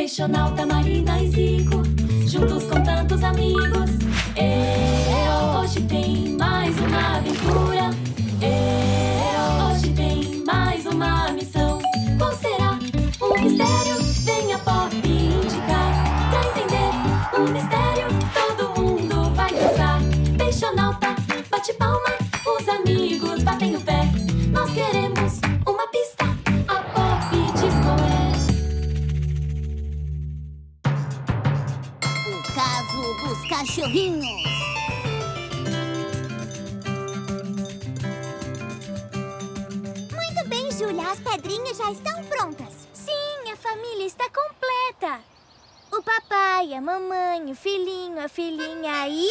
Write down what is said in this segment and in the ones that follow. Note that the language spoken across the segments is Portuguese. Peixonauta, Marina e Zico, juntos com tantos amigos. Hoje tem mais uma aventura. Hoje tem mais uma missão. Qual será o mistério? Venha Pop indicar. Pra entender o mistério, todo mundo vai dançar. Peixonauta, bate palma, os amigos batem o pé. Nós queremos uma pista, a Pop Disco é. O caso dos cachorrinhos. Muito bem, Júlia, as pedrinhas já estão prontas. Sim, a família está completa. O papai, a mamãe, o filhinho, a filhinha e...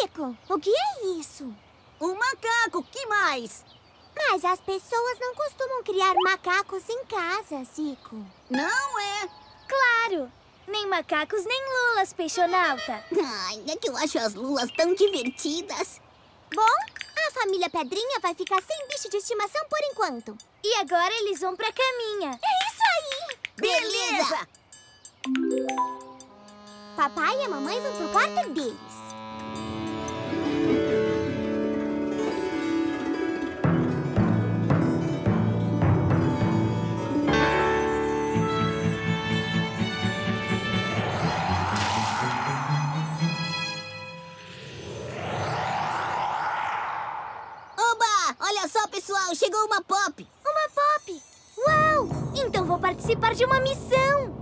Zico, o que é isso? Um macaco, que mais? Mas as pessoas não costumam criar macacos em casa, Zico. Não é? Claro! Nem macacos, nem lulas, Peixonauta. Ai, é que eu acho as lulas tão divertidas. Bom, a família Pedrinha vai ficar sem bicho de estimação por enquanto. E agora eles vão pra caminha. É isso aí! Beleza! Papai e a mamãe vão pro quarto deles. Pessoal, chegou uma Pop! Uma Pop? Uau! Então vou participar de uma missão!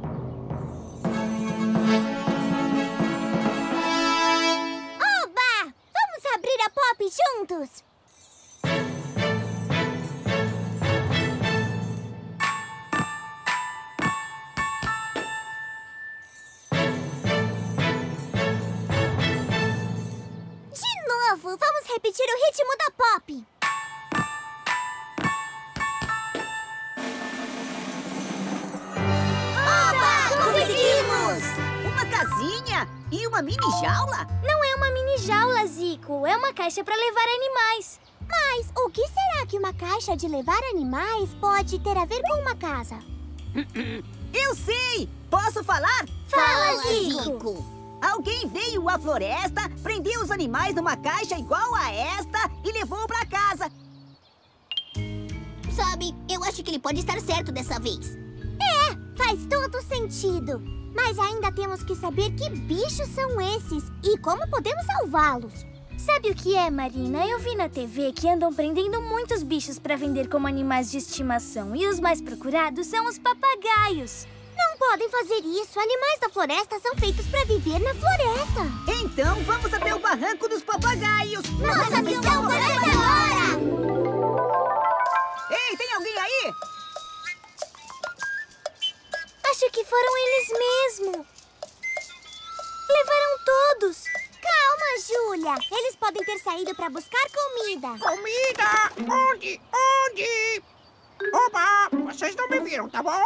Oba! Vamos abrir a Pop juntos! De novo! Vamos repetir o ritmo da Pop! Uma casinha e uma mini-jaula? Não é uma mini-jaula, Zico. É uma caixa para levar animais. Mas o que será que uma caixa de levar animais pode ter a ver com uma casa? Eu sei! Posso falar? Fala, Zico! Alguém veio à floresta, prendeu os animais numa caixa igual a esta e levou para casa. Sabe, eu acho que ele pode estar certo dessa vez. Faz todo sentido, mas ainda temos que saber que bichos são esses e como podemos salvá-los. Sabe o que é, Marina? Eu vi na TV que andam prendendo muitos bichos para vender como animais de estimação e os mais procurados são os papagaios. Não podem fazer isso, animais da floresta são feitos para viver na floresta. Então vamos até o barranco dos papagaios. Nossa missão começa agora! Ei, tem alguém aí? Acho que foram eles mesmo. Levaram todos. Calma, Júlia. Eles podem ter saído para buscar comida. Comida? Onde? Onde? Opa, vocês não me viram, tá bom?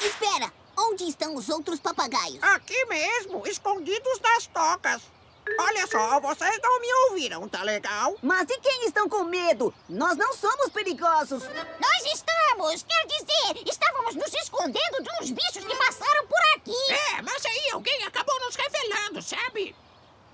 Espera, onde estão os outros papagaios? Aqui mesmo, escondidos nas tocas. Olha só, vocês não me ouviram, tá legal? Mas e quem estão com medo? Nós não somos perigosos. Nós estamos, quer dizer, estávamos nos escondendo de uns bichos que passaram por aqui. É, mas aí alguém acabou nos revelando, sabe?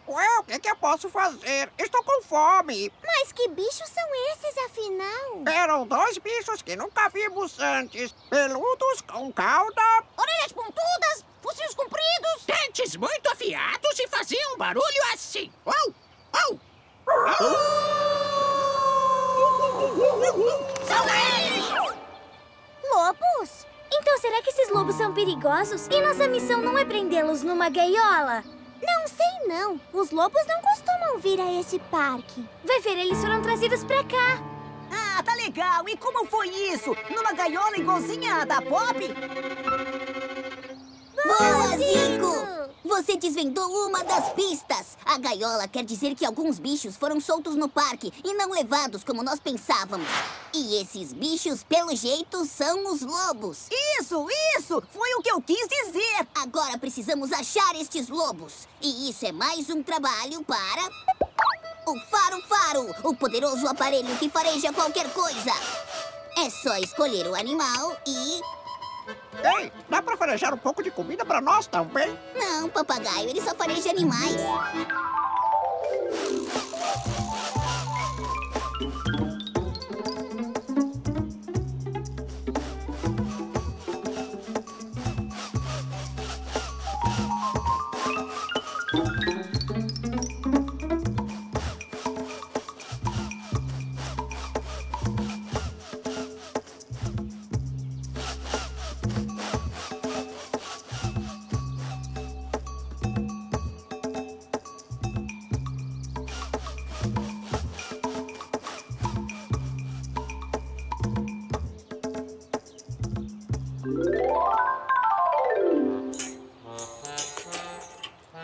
Ué, o que é que eu posso fazer? Estou com fome. Mas que bichos são esses, afinal? Eram dois bichos que nunca vimos antes. Peludos com cauda. Orelhas pontudas. Focinhos compridos. Dentes muito afiados e faziam um barulho assim. Au! Au! São eles! Lobos? Então será que esses lobos são perigosos? E nossa missão não é prendê-los numa gaiola? Não sei não. Os lobos não costumam vir a esse parque. Vai ver, eles foram trazidos pra cá. Ah, tá legal. E como foi isso? Numa gaiola igualzinha a da Pop? Boa, Zico! Você desvendou uma das pistas. A gaiola quer dizer que alguns bichos foram soltos no parque e não levados como nós pensávamos. E esses bichos, pelo jeito, são os lobos. Isso, isso! Foi o que eu quis dizer. Agora precisamos achar estes lobos. E isso é mais um trabalho para... o Faro Faro, o poderoso aparelho que fareja qualquer coisa. É só escolher o animal e... Ei, dá pra farejar um pouco de comida pra nós também? Não, papagaio, ele só fareja animais.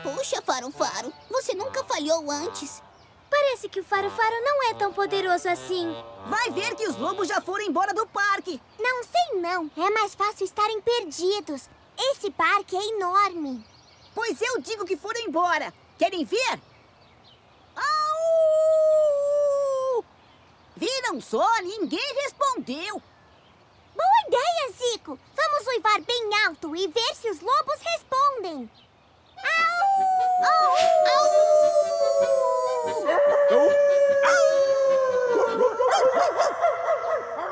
Puxa, Faro Faro, você nunca falhou antes. Parece que o Faro Faro não é tão poderoso assim. Vai ver que os lobos já foram embora do parque. Não sei não, é mais fácil estarem perdidos. Esse parque é enorme. Pois eu digo que foram embora. Querem ver? Au! Viram só? Ninguém respondeu. Boa ideia, Zico! Vamos uivar bem alto e ver se os lobos respondem. Au! Au! Au!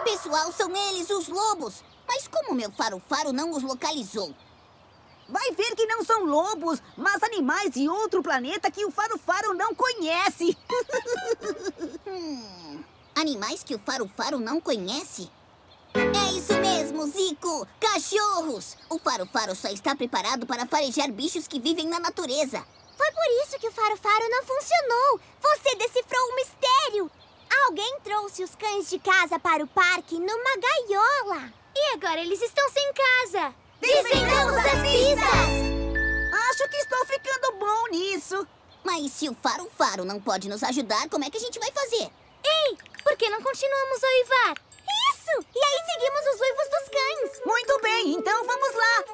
Pessoal, são eles, os lobos. Mas como meu Faro Faro não os localizou? Vai ver que não são lobos, mas animais de outro planeta que o Faro Faro não conhece. Animais que o Faro Faro não conhece? É isso mesmo, Zico! Cachorros! O Faro Faro só está preparado para farejar bichos que vivem na natureza. Foi por isso que o Faro Faro não funcionou. Você decifrou o mistério. Alguém trouxe os cães de casa para o parque numa gaiola. E agora eles estão sem casa. Desvendamos as pistas! Acho que estou ficando bom nisso. Mas se o Faro Faro não pode nos ajudar, como é que a gente vai fazer? Ei, por que não continuamos a uivar? Isso! E aí seguimos os uivos dos cães. Muito bem, então vamos lá.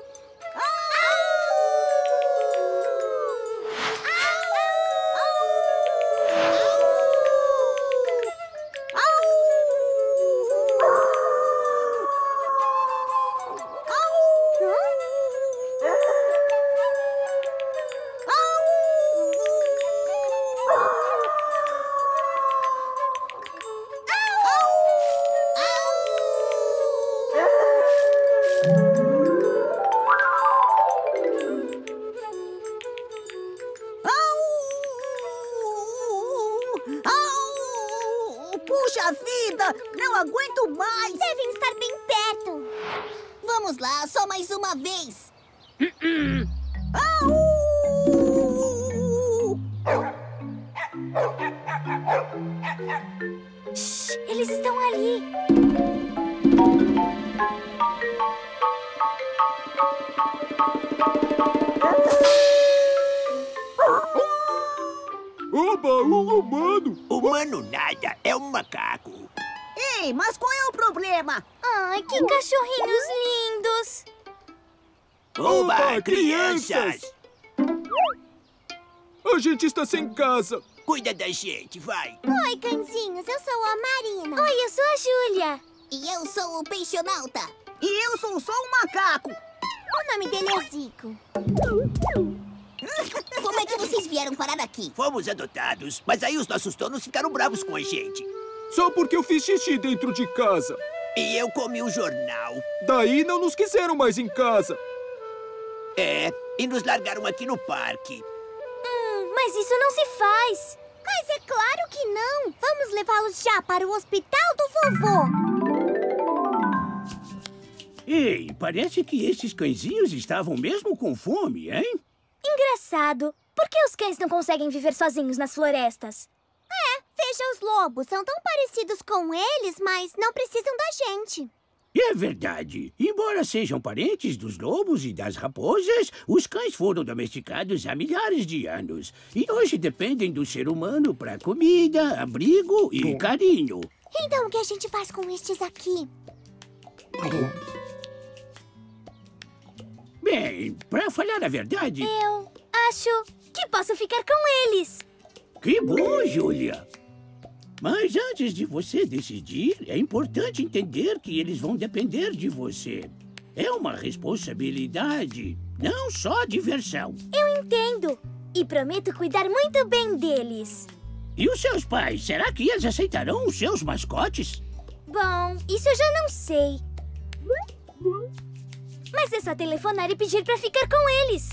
Puxa vida! Não aguento mais! Devem estar bem perto! Vamos lá, só mais uma vez! Shhh, eles estão ali! Oba, um humano! Humano nada, é um macaco. Ei, mas qual é o problema? Ai, que cachorrinhos lindos! Oba, crianças! A gente está sem casa. Cuida da gente, vai. Oi, cãezinhos, eu sou a Marina. Oi, eu sou a Júlia. E eu sou o Peixonauta. E eu sou só um macaco. O nome dele é Zico. Como é que vocês vieram parar aqui? Fomos adotados, mas aí os nossos donos ficaram bravos com a gente. Só porque eu fiz xixi dentro de casa. E eu comi o jornal. Daí não nos quiseram mais em casa. É, e nos largaram aqui no parque. Mas isso não se faz. Mas é claro que não. Vamos levá-los já para o hospital do vovô. Ei, parece que esses cãezinhos estavam mesmo com fome, hein? Engraçado, por que os cães não conseguem viver sozinhos nas florestas? É, veja os lobos, são tão parecidos com eles, mas não precisam da gente. É verdade, embora sejam parentes dos lobos e das raposas, os cães foram domesticados há milhares de anos. E hoje dependem do ser humano para comida, abrigo e carinho. Então o que a gente faz com estes aqui? Bem, pra falar a verdade... Eu acho que posso ficar com eles. Que bom, Júlia. Mas antes de você decidir, é importante entender que eles vão depender de você. É uma responsabilidade, não só diversão. Eu entendo. E prometo cuidar muito bem deles. E os seus pais? Será que eles aceitarão os seus mascotes? Bom, isso eu já não sei. Mas é só telefonar e pedir pra ficar com eles.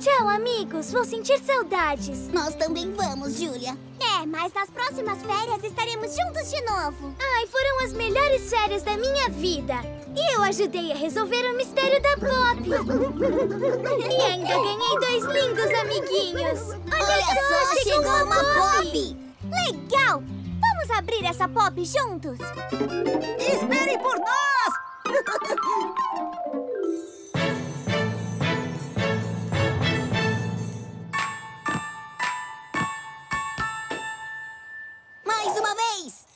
Tchau, amigos. Vou sentir saudades. Nós também vamos, Júlia. É, mas nas próximas férias estaremos juntos de novo. Ai, foram as melhores férias da minha vida. E eu ajudei a resolver o mistério da Pop. E ainda ganhei 2 lindos amiguinhos. Olha só, chegou uma Pop. Legal! Vamos abrir essa Pop juntos? Esperem por nós! Mais uma vez!